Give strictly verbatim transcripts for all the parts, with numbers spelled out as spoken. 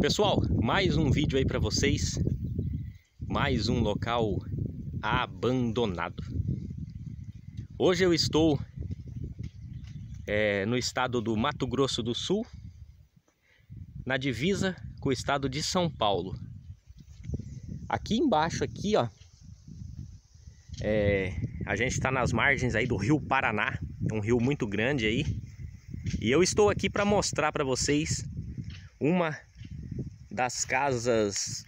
Pessoal, mais um vídeo aí para vocês. Mais um local abandonado. Hoje eu estou é, no estado do Mato Grosso do Sul, na divisa com o estado de São Paulo. Aqui embaixo, aqui, ó, é, a gente está nas margens aí do Rio Paraná, um rio muito grande aí. E eu estou aqui para mostrar para vocês uma das casas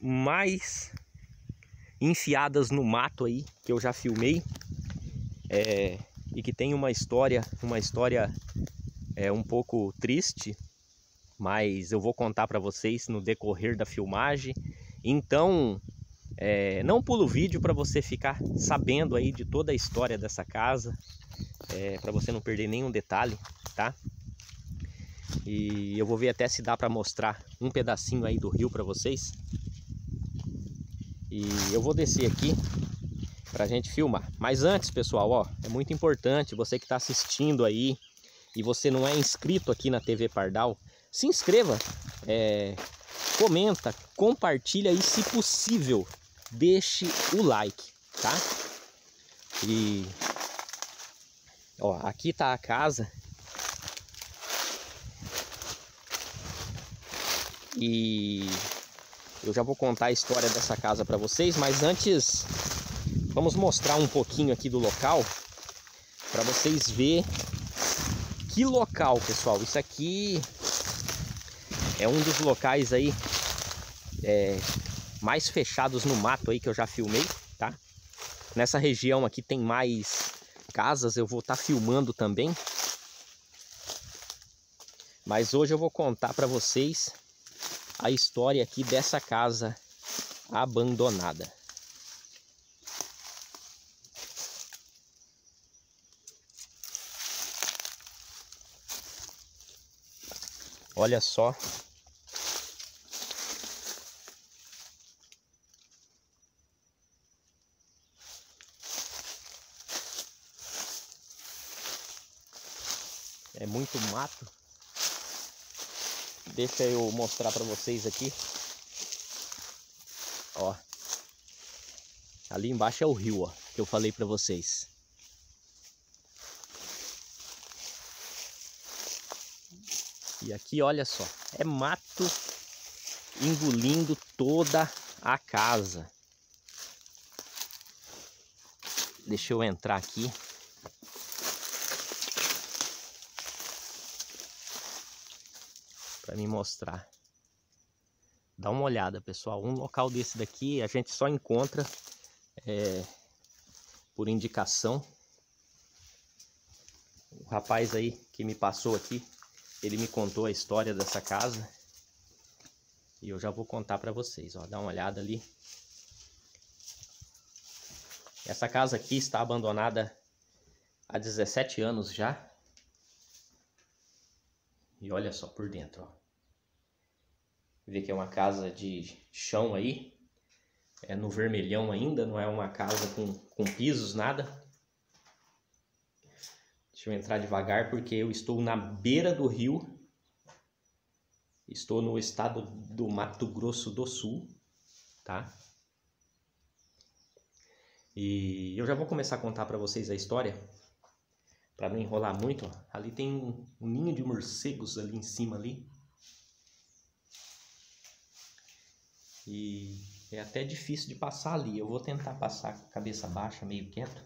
mais enfiadas no mato aí que eu já filmei, é, e que tem uma história, uma história é, um pouco triste, mas eu vou contar para vocês no decorrer da filmagem. Então é, não pula o vídeo para você ficar sabendo aí de toda a história dessa casa, é, para você não perder nenhum detalhe, tá? E eu vou ver até se dá para mostrar um pedacinho aí do rio para vocês. E eu vou descer aqui para a gente filmar. Mas antes, pessoal, ó, é muito importante você que está assistindo aí e você não é inscrito aqui na T V Pardal, se inscreva, é, comenta, compartilha e, se possível, deixe o like, tá? E ó, aqui tá a casa. E eu já vou contar a história dessa casa para vocês, mas antes vamos mostrar um pouquinho aqui do local para vocês verem que local, pessoal. Isso aqui é um dos locais aí é, mais fechados no mato aí que eu já filmei, tá? Nessa região aqui tem mais casas, eu vou estar tá filmando também. Mas hoje eu vou contar para vocês a história aqui dessa casa abandonada. Olha só. É muito mato. Deixa eu mostrar para vocês aqui. Ó. Ali embaixo é o rio, ó, que eu falei para vocês. E aqui, olha só, é mato engolindo toda a casa. Deixa eu entrar aqui. Para me mostrar. Dá uma olhada, pessoal. Um local desse daqui a gente só encontra é, por indicação. O rapaz aí que me passou aqui, ele me contou a história dessa casa e eu já vou contar para vocês. Ó, dá uma olhada ali. Essa casa aqui está abandonada há dezessete anos já. E olha só por dentro, ó. Vê que é uma casa de chão aí, é no vermelhão ainda, não é uma casa com, com pisos, nada. Deixa eu entrar devagar porque eu estou na beira do rio. Estou no estado do Mato Grosso do Sul, tá? E eu já vou começar a contar para vocês a história. Para não enrolar muito, ó. Ali tem um, um ninho de morcegos ali em cima ali. E é até difícil de passar ali. Eu vou tentar passar com a cabeça baixa, meio quieto.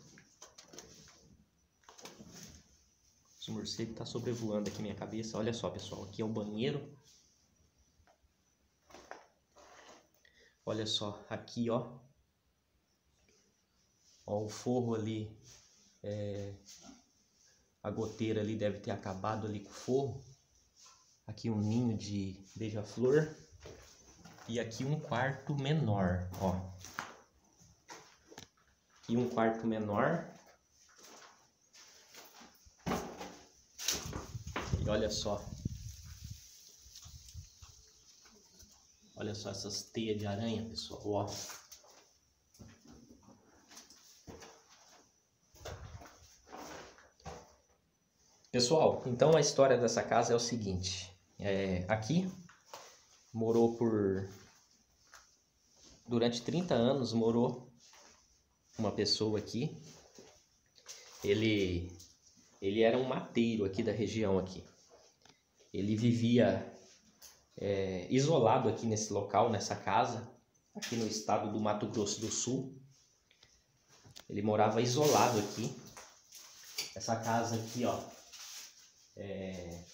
Esse morcego tá sobrevoando aqui minha cabeça. Olha só, pessoal, aqui é o banheiro. Olha só, aqui, ó. Ó, o forro ali é... A goteira ali deve ter acabado ali com o forro. Aqui um ninho de beija-flor. E aqui um quarto menor, ó. Aqui um quarto menor. E olha só. Olha só essas teias de aranha, pessoal, ó. Pessoal, então a história dessa casa é o seguinte. É, aqui morou por... Durante trinta anos morou uma pessoa aqui. Ele, ele era um mateiro aqui da região aqui. Ele vivia é, isolado aqui nesse local, nessa casa, aqui no estado do Mato Grosso do Sul. Ele morava isolado aqui. Essa casa aqui, ó, é,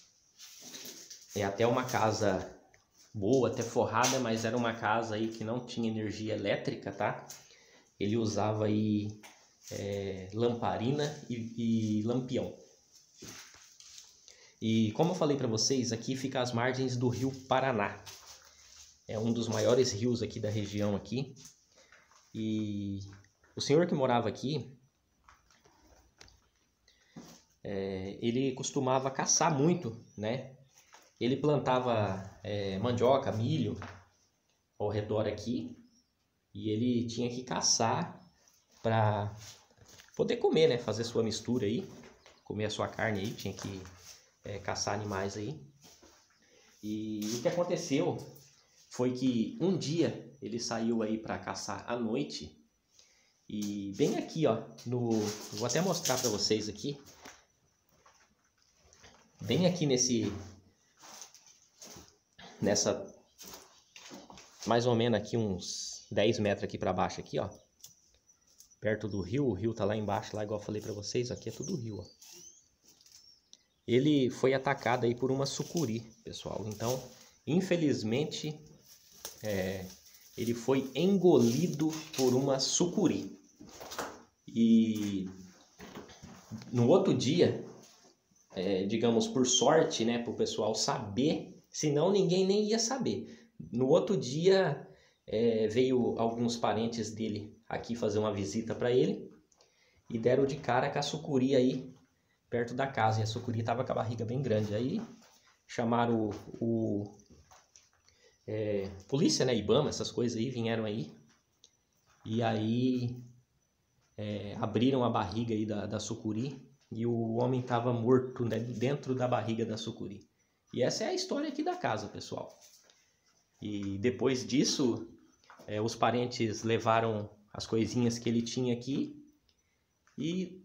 é até uma casa boa, até forrada, mas era uma casa aí que não tinha energia elétrica, tá? Ele usava aí é, lamparina e, e lampião. E como eu falei para vocês, aqui fica as margens do Rio Paraná. É um dos maiores rios aqui da região aqui. E o senhor que morava aqui, é, ele costumava caçar muito, né? Ele plantava é, mandioca, milho ao redor aqui e ele tinha que caçar para poder comer, né? Fazer sua mistura aí, comer a sua carne aí, tinha que é, caçar animais aí. E o que aconteceu foi que um dia ele saiu aí para caçar à noite e bem aqui, ó, no, vou até mostrar para vocês aqui, bem aqui nesse Nessa, mais ou menos aqui uns dez metros aqui pra baixo aqui, ó. Perto do rio, o rio tá lá embaixo, lá igual eu falei pra vocês, aqui é tudo rio, ó. Ele foi atacado aí por uma sucuri, pessoal. Então, infelizmente, é, ele foi engolido por uma sucuri. E no outro dia, é, digamos por sorte, né, pro pessoal saber... Senão ninguém nem ia saber. No outro dia é, veio alguns parentes dele aqui fazer uma visita para ele e deram de cara com a sucuri aí perto da casa. E a sucuri tava com a barriga bem grande. Aí chamaram o, o é, polícia, né, Ibama, essas coisas aí, vieram aí. E aí é, abriram a barriga aí da, da sucuri e o homem tava morto, né, dentro da barriga da sucuri. E essa é a história aqui da casa, pessoal. E depois disso, é, os parentes levaram as coisinhas que ele tinha aqui. E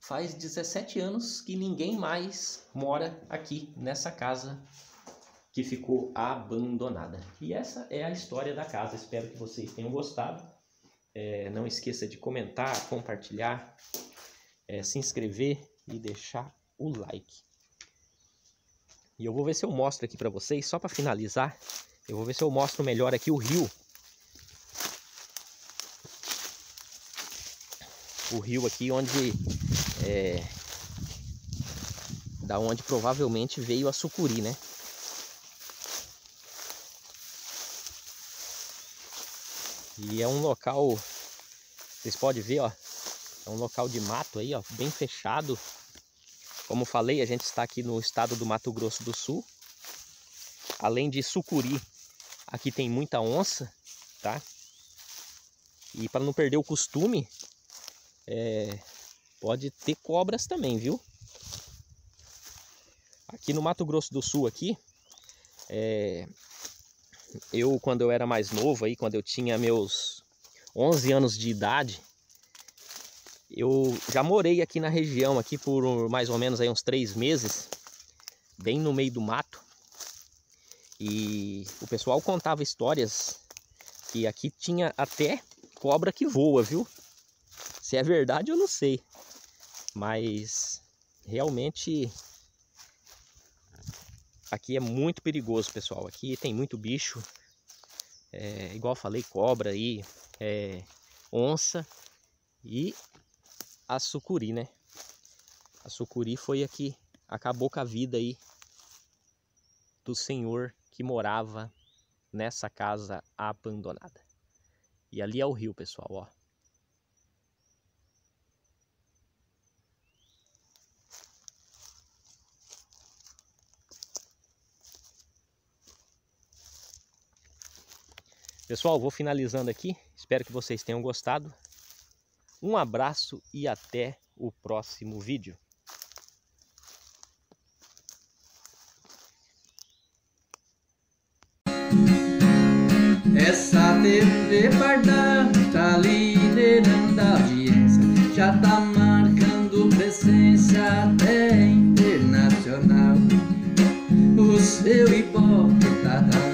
faz dezessete anos que ninguém mais mora aqui nessa casa que ficou abandonada. E essa é a história da casa. Espero que vocês tenham gostado. É, não esqueça de comentar, compartilhar, é, se inscrever e deixar o like. E eu vou ver se eu mostro aqui para vocês, só para finalizar, eu vou ver se eu mostro melhor aqui o rio. O rio aqui onde, é, da onde provavelmente veio a sucuri, né? E é um local, vocês podem ver, ó, é um local de mato aí, ó, bem fechado. Como falei, a gente está aqui no estado do Mato Grosso do Sul. Além de sucuri, aqui tem muita onça, tá? E para não perder o costume, é, pode ter cobras também, viu? Aqui no Mato Grosso do Sul, aqui, é, eu quando eu era mais novo, aí, quando eu tinha meus onze anos de idade, eu já morei aqui na região, aqui por mais ou menos aí uns três meses, bem no meio do mato. E o pessoal contava histórias que aqui tinha até cobra que voa, viu? Se é verdade eu não sei, mas realmente aqui é muito perigoso, pessoal. Aqui tem muito bicho, é, igual eu falei, cobra aí, é, onça e... a sucuri, né? A sucuri foi a que acabou com a vida aí do senhor que morava nessa casa abandonada. E ali é o rio, pessoal, ó. Pessoal, vou finalizando aqui. Espero que vocês tenham gostado. Um abraço e até o próximo vídeo. T V Pardal está liderando a audiência, já está marcando presença até internacional. O seu Ibope tá